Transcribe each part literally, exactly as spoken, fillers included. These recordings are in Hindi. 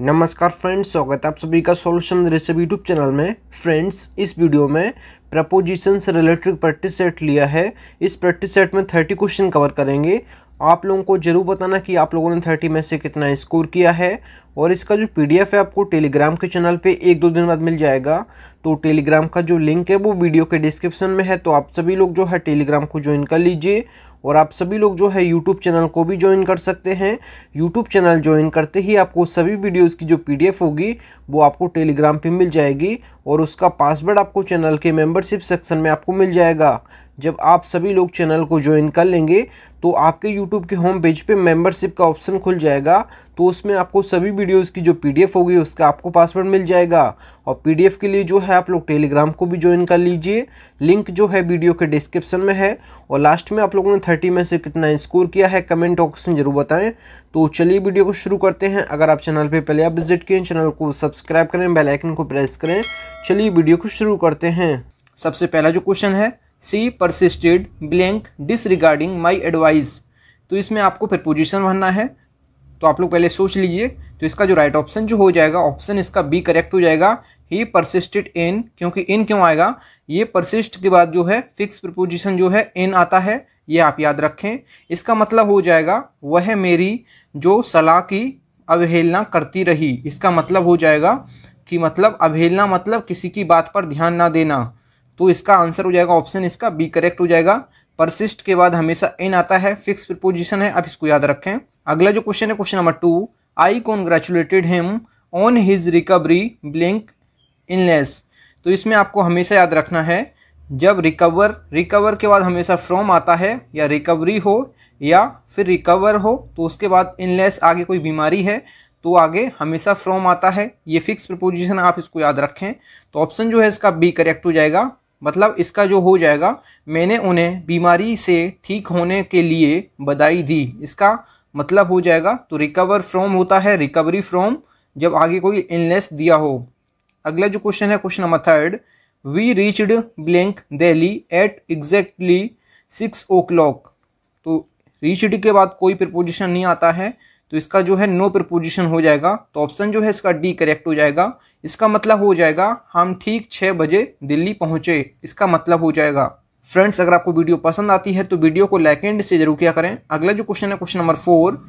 नमस्कार फ्रेंड्स, स्वागत है आप सभी का सॉल्यूशन रेसिपी यूट्यूब चैनल में। फ्रेंड्स, इस वीडियो में प्रपोजिशन से रिलेटेड प्रैक्टिस सेट लिया है। इस प्रैक्टिस सेट में थर्टी क्वेश्चन कवर करेंगे। आप लोगों को जरूर बताना कि आप लोगों ने थर्टी में से कितना स्कोर किया है। और इसका जो पीडीएफ है आपको टेलीग्राम के चैनल पे एक दो दिन बाद मिल जाएगा। तो टेलीग्राम का जो लिंक है वो वीडियो के डिस्क्रिप्शन में है। तो आप सभी लोग जो है टेलीग्राम को ज्वाइन कर लीजिए। और आप सभी लोग जो है यूट्यूब चैनल को भी ज्वाइन कर सकते हैं। यूट्यूब चैनल ज्वाइन करते ही आपको सभी वीडियोज़ की जो पीडीएफ होगी वो आपको टेलीग्राम पे मिल जाएगी। और उसका पासवर्ड आपको चैनल के मेंबरशिप सेक्शन में आपको मिल जाएगा। जब आप सभी लोग चैनल को ज्वाइन कर लेंगे तो आपके यूट्यूब के होम पेज पे मेंबरशिप का ऑप्शन खुल जाएगा। तो उसमें आपको सभी वीडियोज़ की जो पीडीएफ होगी उसका आपको पासवर्ड मिल जाएगा। और पीडीएफ के लिए जो है आप लोग टेलीग्राम को भी ज्वाइन कर लीजिए। लिंक जो है वीडियो के डिस्क्रिप्शन में है। और लास्ट में आप लोगों ने थर्टी में से कितना स्कोर किया है कमेंट बॉक्स में जरूर बताएं। तो चलिए वीडियो को शुरू करते हैं। अगर आप चैनल पर पहले आप विजिट किए, चैनल को सब्सक्राइब करें, बेल आइकन को प्रेस करें। चलिए वीडियो को शुरू करते हैं। सबसे पहला जो क्वेश्चन है, she persisted blank disregarding my advice. तो इसमें आपको प्रपोजिशन भरना है। तो आप लोग पहले सोच लीजिए। तो इसका जो राइट ऑप्शन जो हो जाएगा, ऑप्शन इसका बी करेक्ट हो जाएगा। ही परसिस्टेड इन, क्योंकि इन क्यों आएगा, ये परसिस्ट के बाद जो है फिक्स प्रपोजिशन जो है इन आता है, ये आप याद रखें। इसका मतलब हो जाएगा वह मेरी जो सलाह की अवहेलना करती रही। इसका मतलब हो जाएगा कि मतलब अवहेलना मतलब किसी की बात पर ध्यान ना देना। तो इसका आंसर हो जाएगा ऑप्शन इसका बी करेक्ट हो जाएगा। परसिस्ट के बाद हमेशा इन आता है, फिक्स प्रपोजिशन है, आप इसको याद रखें। अगला जो क्वेश्चन है, question number two, I congratulated him on his recovery blank illness. तो इसमें आपको हमेशा याद रखना है जब रिकवर रिकवर के बाद हमेशा फ्रॉम आता है, या रिकवरी हो या फिर रिकवर हो, तो उसके बाद इलनेस आगे कोई बीमारी है तो आगे हमेशा फ्रॉम आता है। ये फिक्स प्रपोजिशन आप इसको याद रखें। तो ऑप्शन जो है इसका बी करेक्ट हो जाएगा। मतलब इसका जो हो जाएगा, मैंने उन्हें बीमारी से ठीक होने के लिए बधाई दी। इसका मतलब हो जाएगा, तो रिकवर फ्रॉम होता है रिकवरी फ्रॉम जब आगे कोई इलनेस दिया हो। अगला जो क्वेश्चन है, question number third, we reached blank Delhi at exactly six o'clock. तो रीच्ड के बाद कोई प्रपोजिशन नहीं आता है, तो इसका जो है नो प्रपोजिशन हो जाएगा। तो ऑप्शन जो है इसका डी करेक्ट हो जाएगा। इसका मतलब हो जाएगा हम ठीक छः बजे दिल्ली पहुंचे। इसका मतलब हो जाएगा। फ्रेंड्स, अगर आपको वीडियो पसंद आती है तो वीडियो को लाइक एंड से जरूर किया करें। अगला जो क्वेश्चन है, question number four,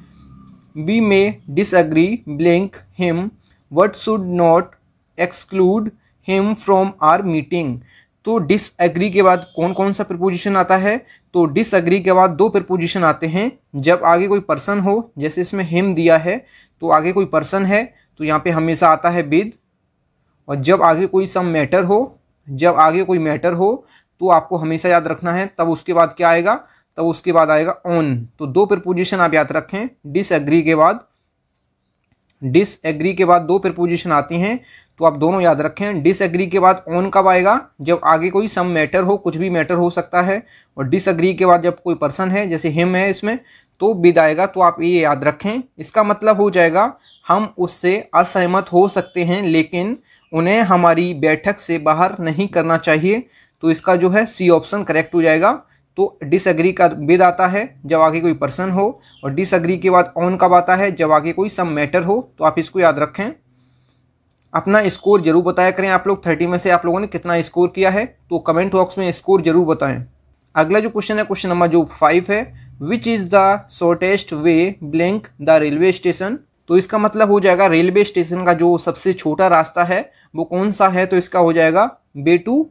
we may disagree blank him what should not exclude him from our meeting. तो डिसएग्री के बाद कौन कौन सा प्रपोजिशन आता है, तो डिसएग्री के बाद दो प्रपोजिशन आते हैं। जब आगे कोई पर्सन हो, जैसे इसमें हिम दिया है तो आगे कोई पर्सन है तो यहाँ पे हमेशा आता है विद। और जब आगे कोई सम मैटर हो, जब आगे कोई मैटर हो तो आपको हमेशा याद रखना है, तब उसके बाद क्या आएगा, तब उसके बाद आएगा ऑन। तो दो प्रपोजिशन आप याद रखें डिसएग्री के बाद। डिसएग्री के बाद दो प्रपोजिशन आती हैं, तो आप दोनों याद रखें। डिसएग्री के बाद ऑन कब आएगा, जब आगे कोई सम मैटर हो, कुछ भी मैटर हो सकता है। और डिसएग्री के बाद जब कोई पर्सन है, जैसे हिम है इसमें, तो विद आएगा। तो आप ये याद रखें। इसका मतलब हो जाएगा हम उससे असहमत हो सकते हैं, लेकिन उन्हें हमारी बैठक से बाहर नहीं करना चाहिए। तो इसका जो है सी ऑप्शन करेक्ट हो जाएगा। तो डिसएग्री का विद आता है जब आगे कोई पर्सन हो, और डिसएग्री के बाद ऑन कब आता है, जब आगे कोई सम मैटर हो। तो आप इसको याद रखें। अपना स्कोर जरूर बताया करें आप लोग, थर्टी में से आप लोगों ने कितना स्कोर किया है, तो कमेंट बॉक्स में स्कोर जरूर बताएं। अगला जो क्वेश्चन है, क्वेश्चन नंबर जो फाइव है, which is the shortest way blank the railway station. तो इसका मतलब हो जाएगा रेलवे स्टेशन का जो सबसे छोटा रास्ता है वो कौन सा है, तो इसका हो जाएगा बेटू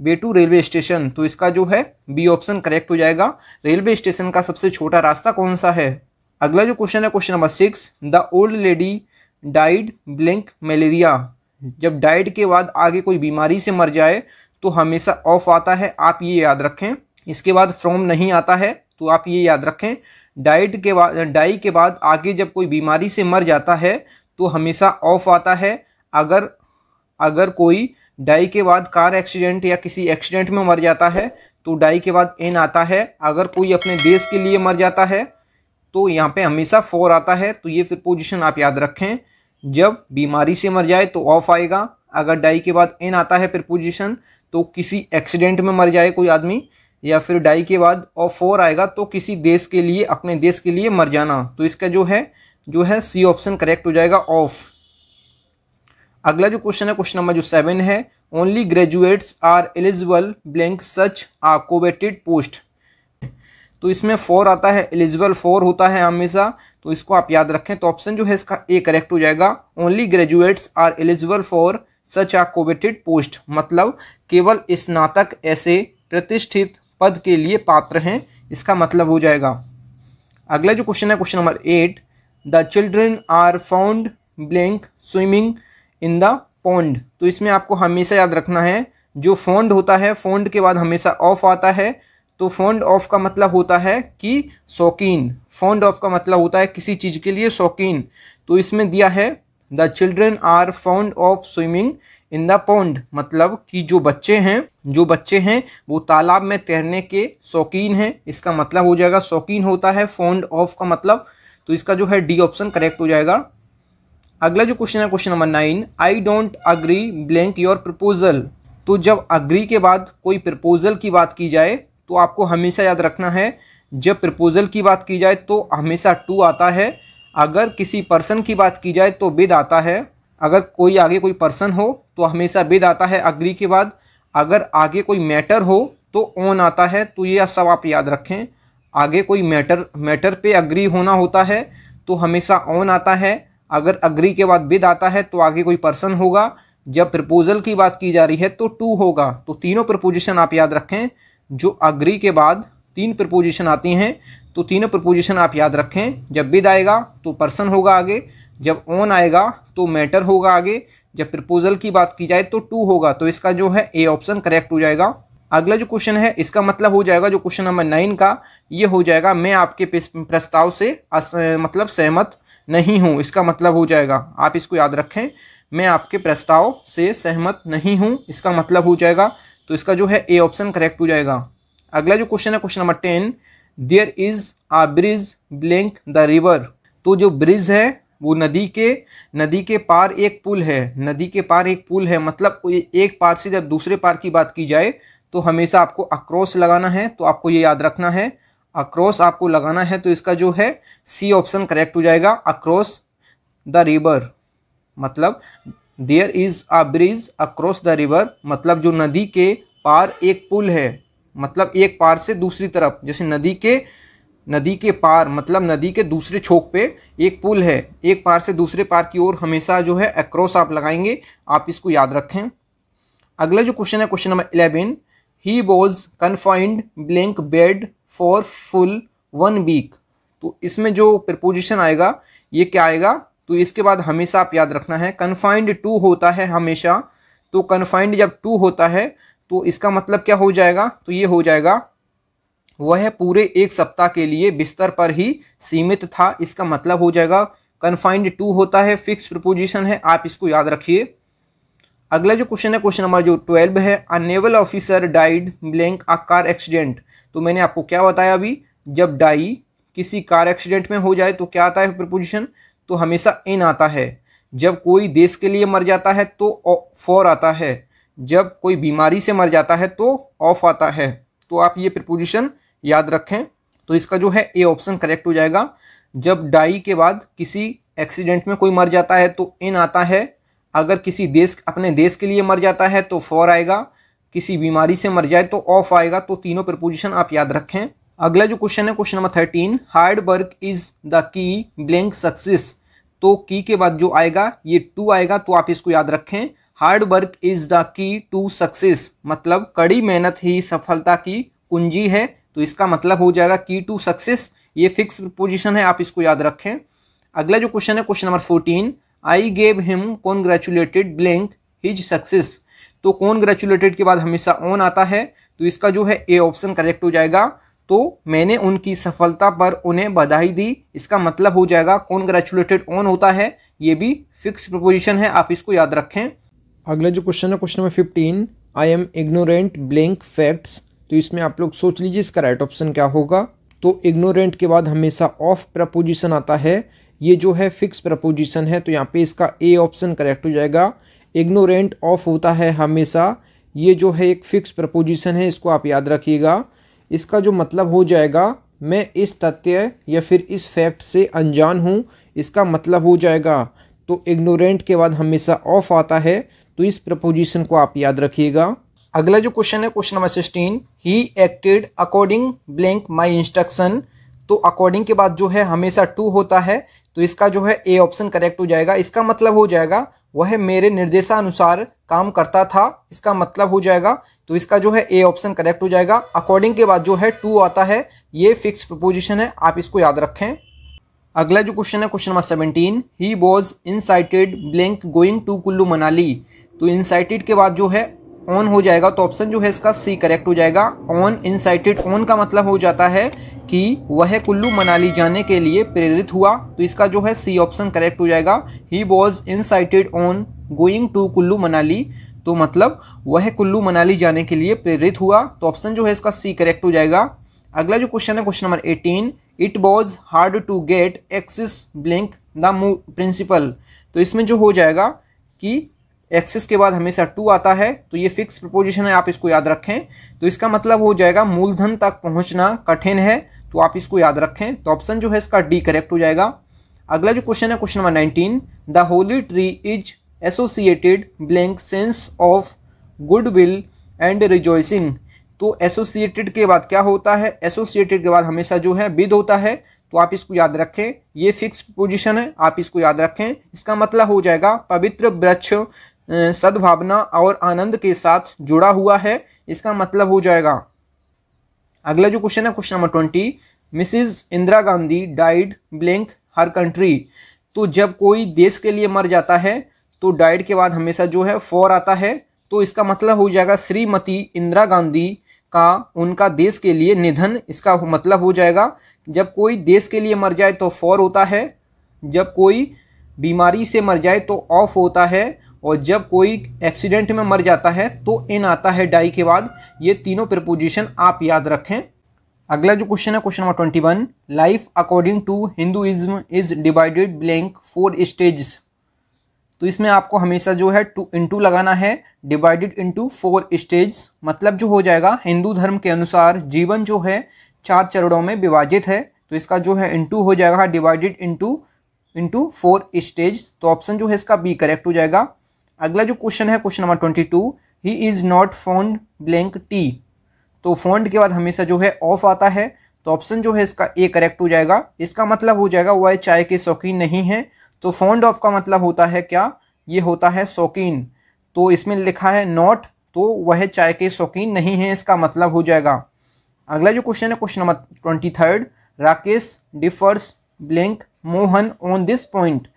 बेटू रेलवे स्टेशन। तो इसका जो है बी ऑप्शन करेक्ट हो जाएगा। रेलवे स्टेशन का सबसे छोटा रास्ता कौन सा है। अगला जो क्वेश्चन है, question number six, the old lady died blank malaria. जब डाइड के बाद आगे कोई बीमारी से मर जाए तो हमेशा ऑफ आता है, आप ये याद रखें। इसके बाद फ्रॉम नहीं आता है, तो आप ये याद रखें। डाइड के बाद डाई के बाद आगे जब कोई बीमारी से मर जाता है तो हमेशा ऑफ आता है। अगर अगर कोई डाई के बाद कार एक्सीडेंट या किसी एक्सीडेंट में मर जाता है तो डाई के बाद एन आता है। अगर कोई अपने देश के लिए मर जाता है तो यहाँ पे हमेशा फोर आता है। तो ये फिर पोजिशन आप याद रखें। जब बीमारी से मर जाए तो ऑफ आएगा। अगर डाई के बाद एन आता है फिर पोजिशन, तो किसी एक्सीडेंट में मर जाए कोई आदमी, या फिर डाई के बाद ऑफ फोर आएगा, तो किसी देश के लिए, अपने देश के लिए मर जाना। तो इसका जो है जो है सी ऑप्शन करेक्ट हो जाएगा ऑफ। अगला जो क्वेश्चन है क्वेश्चन नंबर जो सेवन है, only graduates are eligible blank such आकोबेटेड post. तो इसमें फोर आता है, एलिजिबल फोर होता है हमेशा, तो इसको आप याद रखें। तो ऑप्शन जो है इसका ए करेक्ट हो जाएगा, only graduates are eligible for such आकोबेटेड post, मतलब केवल स्नातक ऐसे प्रतिष्ठित पद के लिए पात्र हैं, इसका मतलब हो जाएगा। अगला जो क्वेश्चन है question number eight, the children are found blank swimming in the pond. तो इसमें आपको हमेशा याद रखना है, जो फॉन्ड होता है, फॉन्ड के बाद हमेशा ऑफ आता है, तो फॉन्ड ऑफ का मतलब होता है कि शौकीन, फॉन्ड ऑफ का मतलब होता है किसी चीज़ के लिए शौकीन। तो इसमें दिया है the children are fond of swimming in the pond, मतलब कि जो बच्चे हैं जो बच्चे हैं वो तालाब में तैरने के शौकीन हैं, इसका मतलब हो जाएगा शौकीन होता है फॉन्ड ऑफ का मतलब। तो इसका जो है डी ऑप्शन करेक्ट हो जाएगा। अगला जो क्वेश्चन है question number nine, I don't agree blank your proposal. तो जब अग्री के बाद कोई प्रपोजल की बात की जाए तो आपको हमेशा याद रखना है, जब प्रपोजल की बात की जाए तो हमेशा टू आता है, अगर किसी पर्सन की बात की जाए तो विद आता है, अगर कोई आगे कोई पर्सन हो तो हमेशा विद आता है अग्री के बाद, अगर आगे कोई मैटर हो तो ऑन आता है। तो ये सब आप याद रखें, आगे कोई मैटर मैटर पे अग्री होना होता है तो हमेशा ऑन आता है, अगर अग्री के बाद विद आता है तो आगे कोई पर्सन होगा, जब प्रपोजल की बात की जा रही है तो टू होगा। तो तीनों प्रपोजिशन आप याद रखें, जो अग्री के बाद तीन प्रपोजिशन आती हैं, तो तीनों प्रपोजिशन आप याद रखें, जब विद आएगा तो पर्सन होगा आगे, जब ऑन आएगा तो मैटर होगा आगे, जब प्रपोजल की बात की जाए तो टू होगा। तो इसका जो है ए ऑप्शन करेक्ट हो जाएगा। अगला जो क्वेश्चन है इसका मतलब हो जाएगा, जो क्वेश्चन नंबर नाइन का ये हो जाएगा, मैं आपके प्रस्ताव से मतलब सहमत नहीं हूँ, इसका मतलब हो जाएगा। आप इसको याद रखें, मैं आपके प्रस्ताव से सहमत नहीं हूँ, इसका मतलब हो जाएगा। तो इसका जो है ए ऑप्शन करेक्ट हो जाएगा। अगला जो क्वेश्चन है question number ten, there is a bridge blank the river. तो जो ब्रिज है वो नदी के नदी के पार एक पुल है, नदी के पार एक पुल है, मतलब एक पार से जब दूसरे पार की बात की जाए तो हमेशा आपको अक्रॉस लगाना है, तो आपको ये याद रखना है, अक्रॉस आपको लगाना है। तो इसका जो है सी ऑप्शन करेक्ट हो जाएगा, अक्रॉस द रिवर, मतलब there is a bridge across the river, मतलब जो नदी के पार एक पुल है, मतलब एक पार से दूसरी तरफ, जैसे नदी के नदी के पार मतलब नदी के दूसरे छोक पे एक पुल है, एक पार से दूसरे पार की ओर हमेशा जो है अक्रॉस आप लगाएंगे, आप इसको याद रखें। अगला जो क्वेश्चन है question number eleven, he was confined blank bed for full one week. तो इसमें जो प्रपोजिशन आएगा ये क्या आएगा, तो इसके बाद हमेशा आप याद रखना है कन्फाइंड टू होता है हमेशा, तो कन्फाइंड जब टू होता है तो इसका मतलब क्या हो जाएगा, तो ये हो जाएगा वह पूरे एक सप्ताह के लिए बिस्तर पर ही सीमित था, इसका मतलब हो जाएगा कन्फाइंड टू होता है, फिक्स प्रपोजिशन है, आप इसको याद रखिए। अगला जो क्वेश्चन है क्वेश्चन नंबर जो ट्वेल्व है, a naval officer died blank a car accident. तो मैंने आपको क्या बताया अभी, जब डाई किसी कार एक्सीडेंट में हो जाए तो क्या आता है प्रपोजिशन, तो हमेशा इन आता है, जब कोई देश के लिए मर जाता है तो फॉर आता है, जब कोई बीमारी से मर जाता है तो ऑफ आता है। तो आप ये प्रपोजिशन याद रखें। तो इसका जो है ए ऑप्शन करेक्ट हो जाएगा, जब डाई के बाद किसी एक्सीडेंट में कोई मर जाता है तो इन आता है, अगर किसी देश अपने देश के लिए मर जाता है तो फॉर आएगा, किसी बीमारी से मर जाए तो ऑफ आएगा। तो तीनों प्रपोजिशन आप याद रखें। अगला जो क्वेश्चन है question number thirteen, hard work is the key blank success. तो की के बाद जो आएगा ये टू आएगा, तो आप इसको याद रखें, hard work is the key to success, मतलब कड़ी मेहनत ही सफलता की कुंजी है। तो इसका मतलब हो जाएगा की टू सक्सेस, ये फिक्स प्रपोजिशन है, आप इसको याद रखें। अगला जो क्वेश्चन है question number fourteen, I gave him congratulated blank his success. तो कॉन्ग्रेचुलेटेड के बाद हमेशा ऑन आता है, तो इसका जो है ए ऑप्शन करेक्ट हो जाएगा, तो मैंने उनकी सफलता पर उन्हें बधाई दी, इसका मतलब हो जाएगा कॉन्ग्रेचुलेटेड ऑन होता है, ये भी फिक्स प्रपोजिशन है, आप इसको याद रखें। अगला जो क्वेश्चन है question number fifteen, I am ignorant blank facts. तो इसमें आप लोग सोच लीजिए इसका राइट ऑप्शन क्या होगा, तो इग्नोरेंट के बाद हमेशा ऑफ प्रपोजिशन आता है, ये जो है फिक्स प्रपोजिशन है, तो यहाँ पे इसका ए ऑप्शन करेक्ट हो जाएगा, इग्नोरेंट ऑफ होता है हमेशा, ये जो है एक फिक्स प्रपोजिशन है, इसको आप याद रखिएगा। इसका जो मतलब हो जाएगा मैं इस तथ्य या फिर इस फैक्ट से अनजान हूँ, इसका मतलब हो जाएगा तो इग्नोरेंट के बाद हमेशा ऑफ आता है, तो इस प्रपोजिशन को आप याद रखिएगा। अगला जो क्वेश्चन है question number sixteen, he acted according blank my instruction. तो अकॉर्डिंग के बाद जो है हमेशा टू होता है, तो इसका जो है ए ऑप्शन करेक्ट हो जाएगा। इसका मतलब हो जाएगा वह मेरे निर्देशानुसार काम करता था, इसका मतलब हो जाएगा, तो इसका जो है ए ऑप्शन करेक्ट हो जाएगा। अकॉर्डिंग के बाद जो है टू आता है, ये फिक्स प्रपोजिशन है, आप इसको याद रखें। अगला जो क्वेश्चन है question number seventeen, he was incited blank going to Kullu Manali. तो इनसाइटेड के बाद जो है ऑन हो जाएगा, तो ऑप्शन जो है इसका सी करेक्ट हो जाएगा। ऑन इनसाइटेड ऑन का मतलब हो जाता है कि वह कुल्लू मनाली जाने के लिए प्रेरित हुआ, तो इसका जो है सी ऑप्शन करेक्ट हो जाएगा। He was incited on going to Kullu Manali, तो मतलब वह कुल्लू मनाली जाने के लिए प्रेरित हुआ, तो ऑप्शन जो है इसका सी करेक्ट हो जाएगा। अगला जो क्वेश्चन है question number eighteen, it was hard to get access blank the principal. तो इसमें जो हो जाएगा कि एक्सेस के बाद हमेशा टू आता है, तो ये फिक्स प्रपोजिशन है, आप इसको याद रखें। तो इसका मतलब हो जाएगा मूलधन तक पहुंचना कठिन है, तो आप इसको याद रखें, तो ऑप्शन जो है इसका डी करेक्ट हो जाएगा। अगला जो क्वेश्चन है question number nineteen, the holy tree is associated blank sense of goodwill and rejoicing. तो एसोसिएटेड के बाद क्या होता है, एसोसिएटेड के बाद हमेशा जो है विद होता है, तो आप इसको याद रखें, ये फिक्स प्रपोजिशन है, आप इसको याद रखें। इसका मतलब हो जाएगा पवित्र वृक्ष सद्भावना और आनंद के साथ जुड़ा हुआ है, इसका मतलब हो जाएगा। अगला जो क्वेश्चन है question number twenty, Mrs Indira Gandhi died blank her country. तो जब कोई देश के लिए मर जाता है तो डाइड के बाद हमेशा जो है फॉर आता है, तो इसका मतलब हो जाएगा श्रीमती इंदिरा गांधी का उनका देश के लिए निधन, इसका मतलब हो जाएगा। जब कोई देश के लिए मर जाए तो फॉर होता है, जब कोई बीमारी से मर जाए तो ऑफ होता है, और जब कोई एक्सीडेंट में मर जाता है तो इन आता है डाई के बाद। ये तीनों प्रपोजिशन आप याद रखें। अगला जो क्वेश्चन है question number twenty one, life according to Hinduism is divided blank four stages. तो इसमें आपको हमेशा जो है टू इंटू लगाना है, डिवाइडेड इंटू फोर स्टेज, मतलब जो हो जाएगा हिंदू धर्म के अनुसार जीवन जो है चार चरणों में विभाजित है, तो इसका जो है इंटू हो जाएगा divided into into four stage, तो ऑप्शन जो है इसका बी करेक्ट हो जाएगा। अगला जो क्वेश्चन है question number twenty two, he is not fond blank tea. तो फॉन्ड के बाद हमेशा जो है ऑफ आता है, तो ऑप्शन जो है इसका ए करेक्ट हो जाएगा। इसका मतलब हो जाएगा वह चाय के शौकीन नहीं है, तो फॉन्ड ऑफ का मतलब होता है क्या, ये होता है शौकीन, तो इसमें लिखा है नॉट, तो वह चाय के शौकीन नहीं है, इसका मतलब हो जाएगा। अगला जो क्वेश्चन है question number twenty third, Rakesh differs blank Mohan on this point.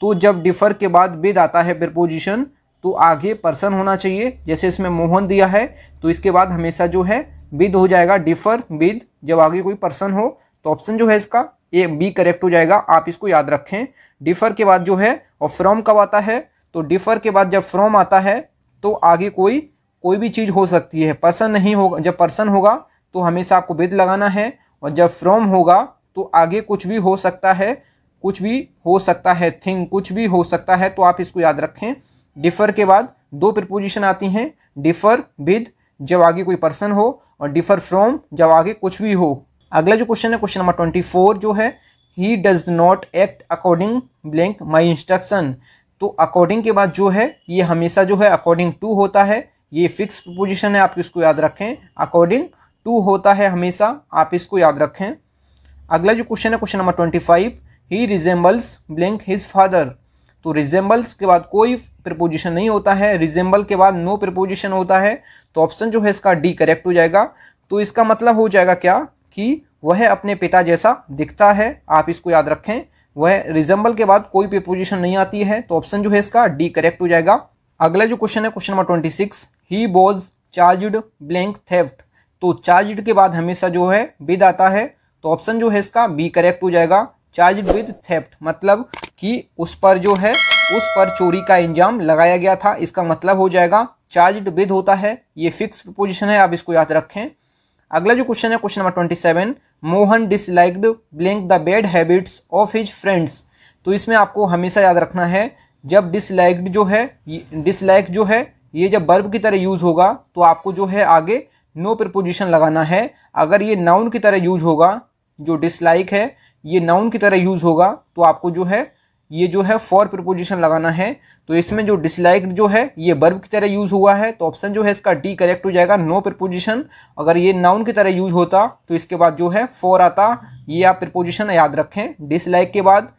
तो जब डिफर के बाद विद आता है प्रपोजिशन, तो आगे पर्सन होना चाहिए, जैसे इसमें मोहन दिया है, तो इसके बाद हमेशा जो है विद हो जाएगा, डिफर विद, जब आगे कोई पर्सन हो, तो ऑप्शन जो है इसका ए बी करेक्ट हो जाएगा, आप इसको याद रखें। डिफर के बाद जो है और फ्रॉम कब आता है, तो डिफर के बाद जब फ्रॉम आता है तो आगे कोई कोई भी चीज़ हो सकती है, पर्सन नहीं होगा, जब पर्सन होगा तो हमेशा आपको विद लगाना है, और जब फ्रॉम होगा तो आगे कुछ भी हो सकता है, कुछ भी हो सकता है थिंग, कुछ भी हो सकता है, तो आप इसको याद रखें। डिफर के बाद दो प्रपोजिशन आती हैं, डिफर विद जब आगे कोई पर्सन हो, और डिफर फ्रॉम जब आगे कुछ भी हो। अगला जो क्वेश्चन है क्वेश्चन नंबर ट्वेंटी फोर जो है, he does not act according blank my instruction. तो अकॉर्डिंग के बाद जो है ये हमेशा जो है अकॉर्डिंग टू होता है, ये फिक्स प्रपोजिशन है, आप इसको याद रखें, अकॉर्डिंग टू होता है हमेशा, आप इसको याद रखें। अगला जो क्वेश्चन है question number twenty five, he resembles blank his father. तो रिजेंबल्स के बाद कोई प्रपोजिशन नहीं होता है, रिजेंबल के बाद नो प्रपोजिशन होता है, तो ऑप्शन जो है इसका डी करेक्ट हो जाएगा। तो इसका मतलब हो जाएगा क्या, कि वह अपने पिता जैसा दिखता है, आप इसको याद रखें। वह रिजेंबल के बाद कोई प्रपोजिशन नहीं आती है, तो ऑप्शन जो है इसका डी करेक्ट हो जाएगा। अगला जो क्वेश्चन है question number twenty six, he was charged blank theft. तो चार्ज्ड के बाद हमेशा जो है विद आता है, तो ऑप्शन जो है इसका बी करेक्ट हो जाएगा। चार्ज्ड विद थेफ्ट मतलब कि उस पर जो है उस पर चोरी का इंजाम लगाया गया था, इसका मतलब हो जाएगा चार्ज्ड विद होता है, ये फिक्स प्रपोजिशन है, आप इसको याद रखें। अगला जो क्वेश्चन है question number twenty seven, Mohan disliked blank the bad habits of his friends. तो इसमें आपको हमेशा याद रखना है, जब डिसलाइक्ड जो है डिसलाइक जो है ये जब वर्ब की तरह यूज़ होगा तो आपको जो है आगे नो प्रपोजिशन लगाना है। अगर ये नाउन की तरह यूज होगा, जो डिसलाइक है ये नाउन की तरह यूज़ होगा, तो आपको जो है ये जो है फॉर प्रपोजिशन लगाना है। तो इसमें जो डिसलाइक्ड जो है ये वर्ब की तरह यूज हुआ है, तो ऑप्शन जो है इसका डी करेक्ट हो जाएगा। नो प्रपोजिशन अगर ये नाउन की तरह यूज होता तो इसके बाद जो है फॉर आता। ये आप प्रपोजिशन याद रखें, डिसलाइक के बाद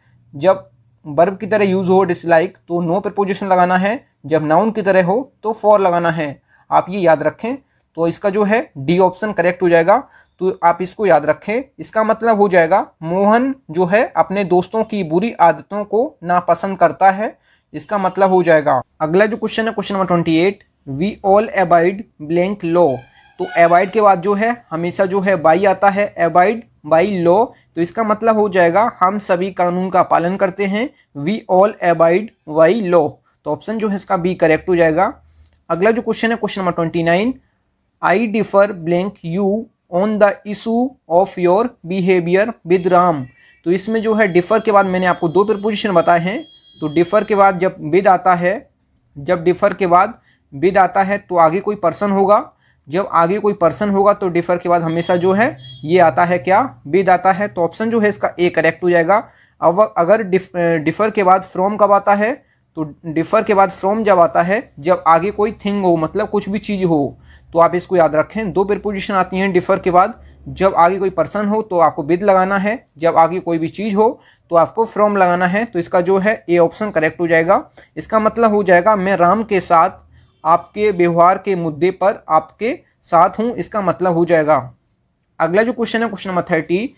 जब वर्ब की तरह यूज हो डिसलाइक तो नो प्रपोजिशन लगाना है, जब नाउन की तरह हो तो फॉर लगाना है। आप ये याद रखें, तो इसका जो है डी ऑप्शन करेक्ट हो जाएगा। तो आप इसको याद रखें, इसका मतलब हो जाएगा मोहन जो है अपने दोस्तों की बुरी आदतों को नापसंद करता है, इसका मतलब हो जाएगा। अगला जो क्वेश्चन है क्वेश्चन नंबर अट्ठाईस, we all avoid blank law. तो अवॉइड के बाद जो है हमेशा जो है बाई आता है, अवॉइड बाई लॉ, तो इसका मतलब हो जाएगा हम सभी कानून का पालन करते हैं। We all avoid by law, तो ऑप्शन जो है इसका बी करेक्ट हो जाएगा। अगला जो क्वेश्चन है क्वेश्चन नंबर उनतीस, I differ blank you on the issue of your behaviour with Ram. तो इसमें जो है डिफर के बाद मैंने आपको दो प्रपोजिशन बताए हैं, तो डिफर के बाद जब विद आता है, जब डिफर के बाद विद आता है तो आगे कोई पर्सन होगा, जब आगे कोई पर्सन होगा तो डिफर के बाद हमेशा जो है ये आता है क्या, विद आता है। तो ऑप्शन जो है इसका ए करेक्ट हो जाएगा। अब अगर डिफर के बाद फ्रॉम कब आता है, तो डिफर के बाद फ्रॉम जब आता है जब आगे कोई थिंग हो, मतलब कुछ भी चीज़ हो। तो आप इसको याद रखें, दो प्रपोजिशन आती हैं डिफर के बाद, जब आगे कोई पर्सन हो तो आपको विद लगाना है, जब आगे कोई भी चीज़ हो तो आपको फ्रॉम लगाना है। तो इसका जो है ए ऑप्शन करेक्ट हो जाएगा। इसका मतलब हो जाएगा मैं राम के साथ आपके व्यवहार के मुद्दे पर आपके साथ हूँ, इसका मतलब हो जाएगा। अगला जो क्वेश्चन है question number thirty,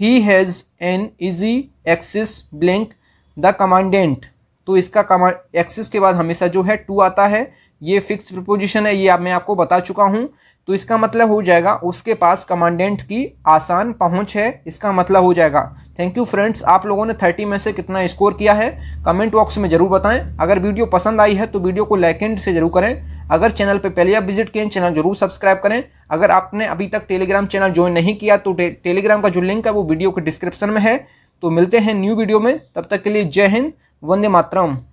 he has an easy access blank the commandant. तो इसका कमा एक्सेस के बाद हमेशा जो है टू आता है, ये फिक्स प्रपोजिशन है, ये आप मैं आपको बता चुका हूँ। तो इसका मतलब हो जाएगा उसके पास कमांडेंट की आसान पहुँच है, इसका मतलब हो जाएगा। थैंक यू फ्रेंड्स, आप लोगों ने तीस में से कितना स्कोर किया है कमेंट बॉक्स में ज़रूर बताएं। अगर वीडियो पसंद आई है तो वीडियो को लाइक एंड से जरूर करें। अगर चैनल पर पहले आप विजिट किए चैनल जरूर सब्सक्राइब करें। अगर आपने अभी तक टेलीग्राम चैनल ज्वाइन नहीं किया तो टे, टेलीग्राम का जो लिंक है वो वीडियो के डिस्क्रिप्शन में है। तो मिलते हैं न्यू वीडियो में, तब तक के लिए जय हिंद, वंदे मातरम।